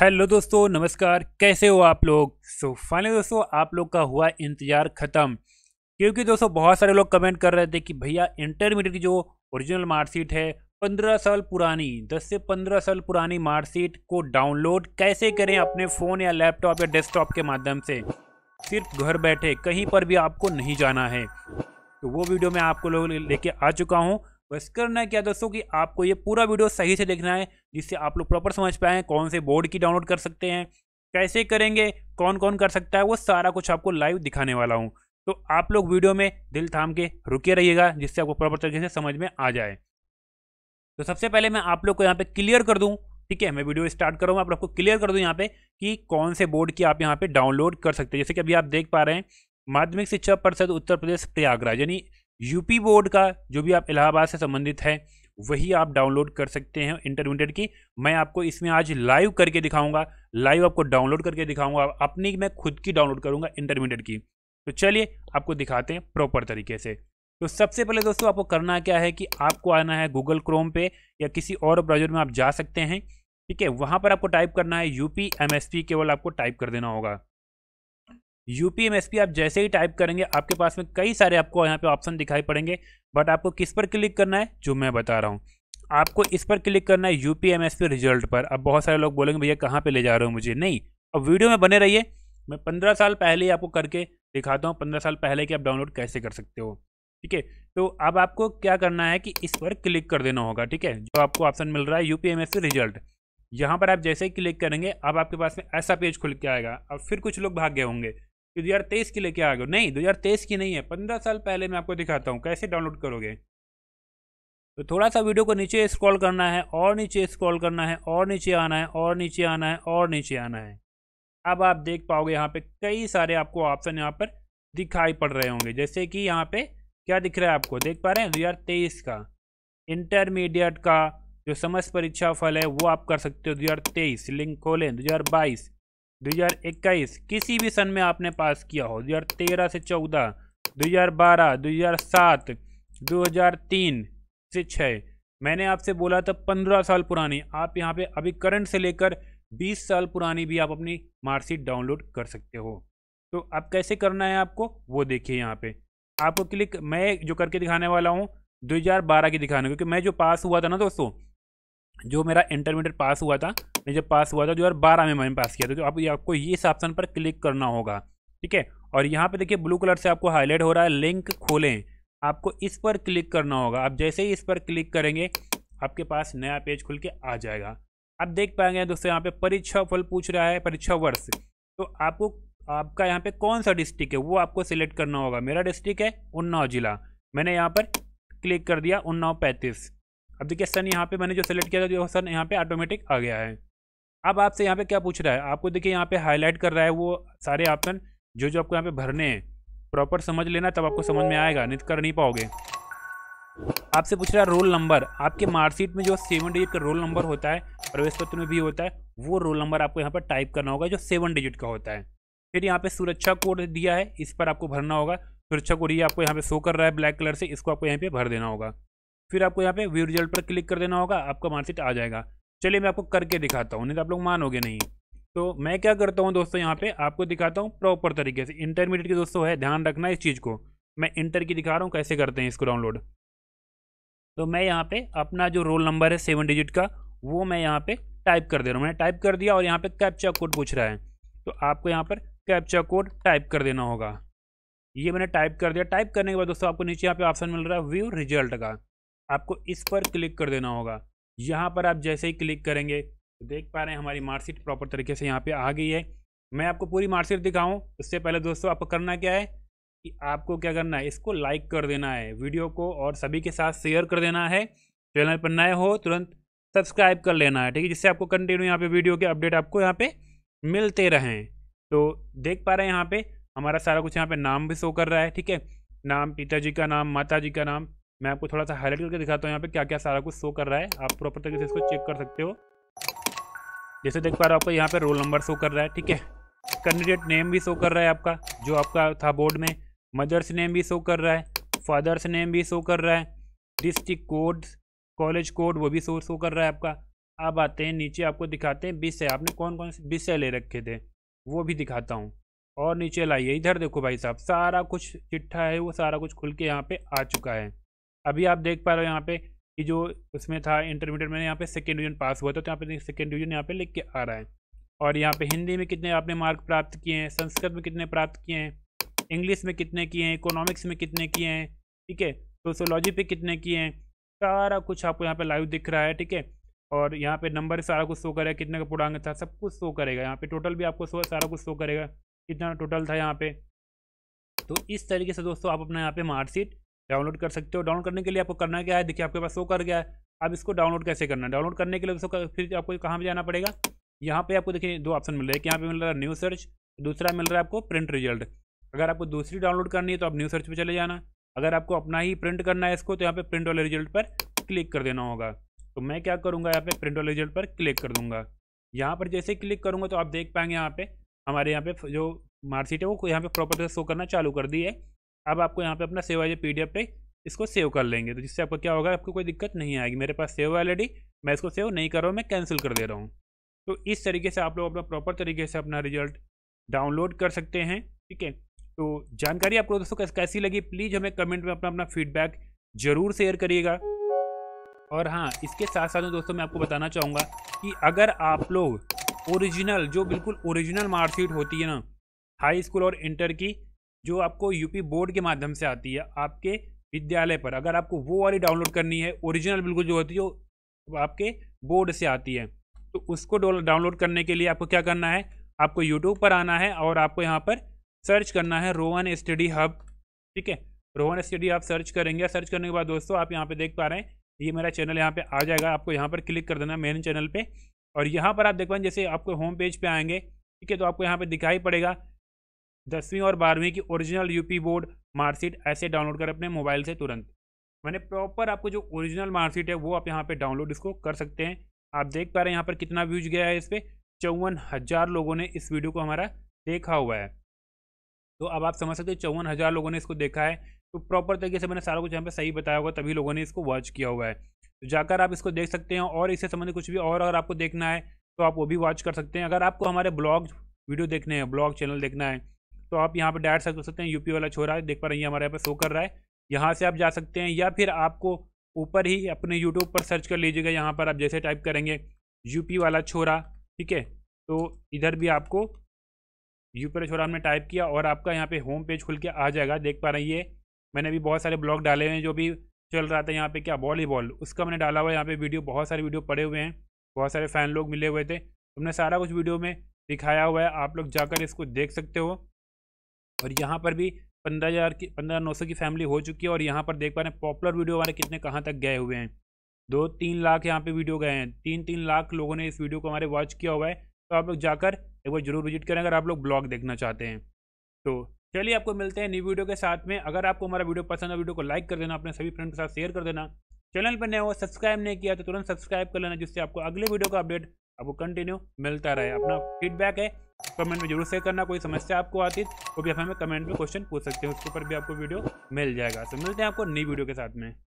Hello दोस्तों, नमस्कार। कैसे हो आप लोग? सो फाइनली दोस्तों आप लोग का हुआ इंतज़ार ख़त्म, क्योंकि दोस्तों बहुत सारे लोग कमेंट कर रहे थे कि भैया इंटरमीडिएट की जो ओरिजिनल मार्कशीट है 15 साल पुरानी, 10 से 15 साल पुरानी मार्कशीट को डाउनलोड कैसे करें अपने फ़ोन या लैपटॉप या डेस्कटॉप के माध्यम से, सिर्फ घर बैठे, कहीं पर भी आपको नहीं जाना है। तो वो वीडियो मैं आपको लोग लेके आ चुका हूँ। बस करना क्या दोस्तों कि आपको ये पूरा वीडियो सही से देखना है, जिससे आप लोग प्रॉपर समझ पाएँ कौन से बोर्ड की डाउनलोड कर सकते हैं, कैसे करेंगे, कौन कौन कर सकता है, वो सारा कुछ आपको लाइव दिखाने वाला हूँ। तो आप लोग वीडियो में दिल थाम के रुके रहिएगा, जिससे आपको प्रॉपर तरीके से समझ में आ जाए। तो सबसे पहले मैं आप लोग को यहाँ पर क्लियर कर दूँ, ठीक है, मैं वीडियो स्टार्ट कर रहा हूँ, आप लोग को क्लियर कर दूँ यहाँ पर कि कौन से बोर्ड की आप यहाँ पर डाउनलोड कर सकते हैं। जैसे कि अभी आप देख पा रहे हैं माध्यमिक शिक्षा परिषद उत्तर प्रदेश प्रयागराज यानी यूपी बोर्ड का जो भी आप इलाहाबाद से संबंधित है वही आप डाउनलोड कर सकते हैं इंटरमीडिएट की। मैं आपको इसमें आज लाइव करके दिखाऊंगा, लाइव आपको डाउनलोड करके दिखाऊंगा, अपनी मैं खुद की डाउनलोड करूंगा इंटरमीडिएट की। तो चलिए आपको दिखाते हैं प्रॉपर तरीके से। तो सबसे पहले दोस्तों आपको करना क्या है कि आपको आना है गूगल क्रोम पे या किसी और ब्राउज़र में आप जा सकते हैं, ठीक है। वहाँ पर आपको टाइप करना है UPMSP, केवल आपको टाइप कर देना होगा UPMSP। आप जैसे ही टाइप करेंगे आपके पास में कई सारे आपको यहाँ पे ऑप्शन दिखाई पड़ेंगे, बट आपको किस पर क्लिक करना है जो मैं बता रहा हूँ, आपको इस पर क्लिक करना है UPMSP रिजल्ट पर। अब बहुत सारे लोग बोलेंगे भैया कहाँ पे ले जा रहे हो मुझे, नहीं, अब वीडियो में बने रहिए, मैं 15 साल पहले आपको करके दिखाता हूँ 15 साल पहले कि आप डाउनलोड कैसे कर सकते हो, ठीक है। तो अब आपको क्या करना है कि इस पर क्लिक कर देना होगा, ठीक है, जो आपको ऑप्शन मिल रहा है UPMSP रिजल्ट, यहाँ पर आप जैसे ही क्लिक करेंगे अब आपके पास में ऐसा पेज खुल के आएगा। अब फिर कुछ लोग भाग गए होंगे 2023 की लेके आ गए, नहीं 2023 की नहीं है, 15 साल पहले मैं आपको दिखाता हूँ कैसे डाउनलोड करोगे। तो थोड़ा सा वीडियो को नीचे स्क्रॉल करना है और नीचे स्क्रॉल करना है और नीचे आना है और नीचे आना है और नीचे आना है। अब आप देख पाओगे यहाँ पे कई सारे आपको ऑप्शन यहाँ पर दिखाई पड़ रहे होंगे, जैसे कि यहाँ पे क्या दिख रहा है आपको, देख पा रहे हैं 2023 का इंटरमीडिएट का जो समस्त परीक्षा फल है वो आप कर सकते हो 2023, लिंक खोलें 2022, 2021, किसी भी सन में आपने पास किया हो, 2013 से 14, 2012, 2007, 2003 से 6, मैंने आपसे बोला था 15 साल पुरानी, आप यहाँ पे अभी करंट से लेकर 20 साल पुरानी भी आप अपनी मार्कशीट डाउनलोड कर सकते हो। तो अब कैसे करना है आपको वो देखिए, यहाँ पे आपको क्लिक, मैं जो करके दिखाने वाला हूँ 2012 की दिखाने, क्योंकि मैं जो पास हुआ था ना दोस्तों, जो मेरा इंटरमीडिएट पास हुआ था, मैं जब पास हुआ था 2012 में मैंने पास किया था। तो अब आपको ये इस ऑप्शन पर क्लिक करना होगा, ठीक है, और यहाँ पे देखिए ब्लू कलर से आपको हाईलाइट हो रहा है लिंक खोलें, आपको इस पर क्लिक करना होगा। आप जैसे ही इस पर क्लिक करेंगे आपके पास नया पेज खुल के आ जाएगा। आप देख पाएंगे दोस्तों यहाँ पे परीक्षा फल पूछ रहा है, परीक्षा वर्ष, तो आपको आपका यहाँ पे कौन सा डिस्ट्रिक्ट है वो आपको सिलेक्ट करना होगा। मेरा डिस्ट्रिक्ट है उन्नाव जिला, मैंने यहाँ पर क्लिक कर दिया उन्नाव 35। अब देखिए सन यहाँ पे मैंने जो सेलेक्ट किया था जो सन यहाँ पे ऑटोमेटिक आ गया है। अब आपसे यहाँ पे क्या पूछ रहा है, आपको देखिए यहाँ पे हाईलाइट कर रहा है वो सारे ऑप्शन जो जो आपको यहाँ पे भरने हैं, प्रॉपर समझ लेना तब आपको समझ में आएगा, नहीं कर नहीं पाओगे। आपसे पूछ रहा है रोल नंबर, आपके मार्कशीट में जो 7 डिजिट का रोल नंबर होता है, प्रवेश पत्र में भी होता है, वो रोल नंबर आपको यहाँ पर टाइप करना होगा जो 7 डिजिट का होता है। फिर यहाँ पर सुरक्षा कोड दिया है, इस पर आपको भरना होगा, सुरक्षा कोड ये आपको यहाँ पर शो कर रहा है ब्लैक कलर से, इसको आपको यहाँ पर भर देना होगा। फिर आपको यहाँ पे व्यू रिजल्ट पर क्लिक कर देना होगा, आपका मार्कशीट आ जाएगा। चलिए मैं आपको करके दिखाता हूँ, नहीं तो आप लोग मानोगे नहीं। तो मैं क्या करता हूँ दोस्तों यहाँ पे आपको दिखाता हूँ प्रॉपर तरीके से, इंटरमीडिएट की दोस्तों है, ध्यान रखना इस चीज़ को, मैं इंटर की दिखा रहा हूँ कैसे करते हैं इसको डाउनलोड। तो मैं यहाँ पर अपना जो रोल नंबर है 7 डिजिट का वो मैं यहाँ पर टाइप कर दे रहा हूँ, मैंने टाइप कर दिया, और यहाँ पर कैप्चा कोड पूछ रहा है, तो आपको यहाँ पर कैप्चा कोड टाइप कर देना होगा। ये मैंने टाइप कर दिया, टाइप करने के बाद दोस्तों आपको नीचे यहाँ पर ऑप्शन मिल रहा है व्यू रिजल्ट का, आपको इस पर क्लिक कर देना होगा। यहाँ पर आप जैसे ही क्लिक करेंगे तो देख पा रहे हैं हमारी मार्कशीट प्रॉपर तरीके से यहाँ पे आ गई है। मैं आपको पूरी मार्कशीट दिखाऊं उससे पहले दोस्तों आपको करना क्या है कि आपको क्या करना है, इसको लाइक कर देना है वीडियो को, और सभी के साथ शेयर कर देना है। चैनल पर नए हो तुरंत सब्सक्राइब कर लेना है, ठीक है, जिससे आपको कंटिन्यू यहाँ पर वीडियो के अपडेट आपको यहाँ पर मिलते रहें। तो देख पा रहे हैं यहाँ पर हमारा सारा कुछ यहाँ पर नाम भी शो कर रहा है, ठीक है, नाम, पिताजी का नाम, माताजी का नाम। मैं आपको थोड़ा सा हाईलाइट करके दिखाता हूँ यहाँ पे क्या क्या सारा कुछ शो कर रहा है, आप प्रॉपर तरीके से इसको चेक कर सकते हो। जैसे देख पा रहे हो आपको यहाँ पे रोल नंबर शो कर रहा है, ठीक है, कैंडिडेट नेम भी शो कर रहा है आपका जो आपका था बोर्ड में, मदर्स नेम भी शो कर रहा है, फादर्स नेम भी शो कर रहा है, डिस्ट्रिक्ट कोड, कॉलेज कोड वो भी शो कर रहा है आपका, अब आते हैं नीचे, आपको दिखाते हैं विषय आपने कौन कौन से विषय ले रखे थे वो भी दिखाता हूँ। और नीचे लाइए, इधर देखो भाई साहब सारा कुछ चिट्ठा है वो सारा कुछ खुल के यहाँ पे आ चुका है। अभी आप देख पा रहे हो यहाँ पे कि जो उसमें था इंटरमीडिएट में यहाँ पे सेकेंड डिवीजन पास हुआ था, तो यहाँ पे सेकेंड डिवीजन यहाँ पे लिख के आ रहा है। और यहाँ पे हिंदी में कितने आपने मार्क प्राप्त किए हैं, संस्कृत में कितने प्राप्त किए हैं, इंग्लिश में कितने किए हैं, इकोनॉमिक्स में कितने किए हैं, ठीक है, सोशोलॉजी पे कितने किए हैं, सारा कुछ आपको यहाँ पे लाइव दिख रहा है, ठीक है। और यहाँ पे नंबर सारा कुछ शो करेगा, कितने का पूर्णांक था सब कुछ शो करेगा, यहाँ पे टोटल भी आपको सारा कुछ शो करेगा, कितना टोटल था यहाँ पे। तो इस तरीके से दोस्तों आप अपना यहाँ पे मार्कशीट डाउनलोड कर सकते हो। डाउनलोड करने के लिए आपको करना क्या है, देखिए आपके पास शो कर गया है। अब इसको डाउनलोड कैसे करना है, डाउनलोड करने के लिए दोस्तों फिर आपको कहाँ पर जाना पड़ेगा, यहाँ पे आपको देखिए दो ऑप्शन मिल रहे हैं, यहाँ पे मिल रहा है न्यू सर्च, दूसरा मिल रहा है आपको प्रिंट रिजल्ट। अगर आपको दूसरी डाउनलोड करनी है तो आप न्यू सर्च पर चले जाना, अगर आपको अपना ही प्रिंट करना है इसको तो यहाँ पे प्रिंट वाले रिजल्ट पर क्लिक कर देना होगा। तो मैं क्या करूँगा, यहाँ पे प्रिंट वाले रिजल्ट पर क्लिक कर दूंगा। यहाँ पर जैसे क्लिक करूँगा तो आप देख पाएंगे यहाँ पे हमारे यहाँ पे जो मार्कशीट है वो यहाँ पे प्रॉपर से शो करना चालू कर दी है। अब आपको यहाँ पे अपना सेव एज ए PDF पे इसको सेव कर लेंगे, तो जिससे आपको क्या होगा, आपको कोई दिक्कत नहीं आएगी। मेरे पास सेव है ऑलरेडी, मैं इसको सेव नहीं कर रहा हूँ, मैं कैंसिल कर दे रहा हूँ। तो इस तरीके से आप लोग अपना प्रॉपर तरीके से अपना रिजल्ट डाउनलोड कर सकते हैं, ठीक है। तो जानकारी आपको दोस्तों कैसी लगी, प्लीज़ हमें कमेंट में अपना फीडबैक ज़रूर शेयर करिएगा। और हाँ, इसके साथ साथ दोस्तों मैं आपको बताना चाहूँगा कि अगर आप लोग ओरिजिनल, जो बिल्कुल ओरिजिनल मार्कशीट होती है ना हाई स्कूल और इंटर की, जो आपको यूपी बोर्ड के माध्यम से आती है आपके विद्यालय पर, अगर आपको वो वाली डाउनलोड करनी है ओरिजिनल बिल्कुल जो होती है जो आपके बोर्ड से आती है, तो उसको डाउनलोड करने के लिए आपको क्या करना है, आपको यूट्यूब पर आना है और आपको यहाँ पर सर्च करना है रोहन स्टडी हब, ठीक है। रोहन स्टडी हब सर्च करेंगे, सर्च करने के बाद दोस्तों आप यहाँ पे देख पा रहे हैं ये मेरा चैनल यहाँ पे आ जाएगा। आपको यहाँ पर क्लिक कर देना है मेन चैनल पे, और यहाँ पर आप देख पाएंगे जैसे आपको होम पेज पे आएंगे, ठीक है। तो आपको यहाँ पे दिखाई पड़ेगा 10वीं और 12वीं की ओरिजिनल यूपी बोर्ड मार्कशीट, ऐसे डाउनलोड कर अपने मोबाइल से तुरंत। मैंने प्रॉपर आपको जो ओरिजिनल मार्कशीट है वो आप यहाँ पर डाउनलोड इसको कर सकते हैं। आप देख पा रहे हैं यहाँ पर कितना व्यूज गया है, इस पर 54,000 लोगों ने इस वीडियो को हमारा देखा हुआ है। तो अब आप समझ सकते हो 54,000 लोगों ने इसको देखा है। तो प्रॉपर तरीके से मैंने सारा कुछ यहाँ पे सही बताया होगा, तभी लोगों ने इसको वॉच किया हुआ है। तो जाकर आप इसको देख सकते हैं, और इससे संबंधित कुछ भी और अगर आपको देखना है तो आप वो भी वॉच कर सकते हैं। अगर आपको हमारे ब्लॉग वीडियो देखने हैं, ब्लॉग चैनल देखना है, तो आप यहाँ पर डायरेक्ट सर्च कर सकते हैं यूपी वाला छोरा, देख पा रहे हैं हमारे यहाँ पर शो कर रहा है, यहाँ से आप जा सकते हैं। या फिर आपको ऊपर ही अपने यूट्यूब पर सर्च कर लीजिएगा, यहाँ पर आप जैसे टाइप करेंगे यूपी वाला छोरा, ठीक है, तो इधर भी आपको यूपी वाला छोरा हमने टाइप किया और आपका यहाँ पे होम पेज खुल के आ जाएगा। देख पा रहे हैं ये मैंने भी बहुत सारे ब्लॉग डाले हुए हैं, जो भी चल रहा था यहाँ पे क्या वॉलीबॉल, उसका मैंने डाला हुआ है यहाँ पे वीडियो, बहुत सारे वीडियो पड़े हुए हैं, बहुत सारे फ़ैन लोग मिले हुए थे, हमने सारा कुछ वीडियो में दिखाया हुआ है। आप लोग जाकर इसको देख सकते हो। और यहाँ पर भी 15,900 की फैमिली हो चुकी है, और यहाँ पर देख पा रहे हैं पॉपुलर वीडियो हमारे कितने कहाँ तक गए हुए हैं, 2-3 लाख यहाँ पर वीडियो गए हैं, 3-3 लाख लोगों ने इस वीडियो को हमारे वॉच किया हुआ है। तो आप लोग जाकर एक बार जरूर विजिट करें अगर आप लोग ब्लॉग देखना चाहते हैं। तो चलिए आपको मिलते हैं न्यू वीडियो के साथ में। अगर आपको हमारा वीडियो पसंद है, वीडियो को लाइक कर देना, अपने सभी फ्रेंड के साथ शेयर कर देना। चैनल पर नए हो, सब्सक्राइब नहीं किया तो तुरंत सब्सक्राइब कर लेना, जिससे आपको अगले वीडियो का अपडेट आपको कंटिन्यू मिलता रहे। अपना फीडबैक है कमेंट में जरूर शेयर करना, कोई समस्या आपको आती है वो भी आप हमें कमेंट में क्वेश्चन पूछ सकते हैं, उसके ऊपर भी आपको वीडियो मिल जाएगा। तो मिलते हैं आपको नई वीडियो के साथ में।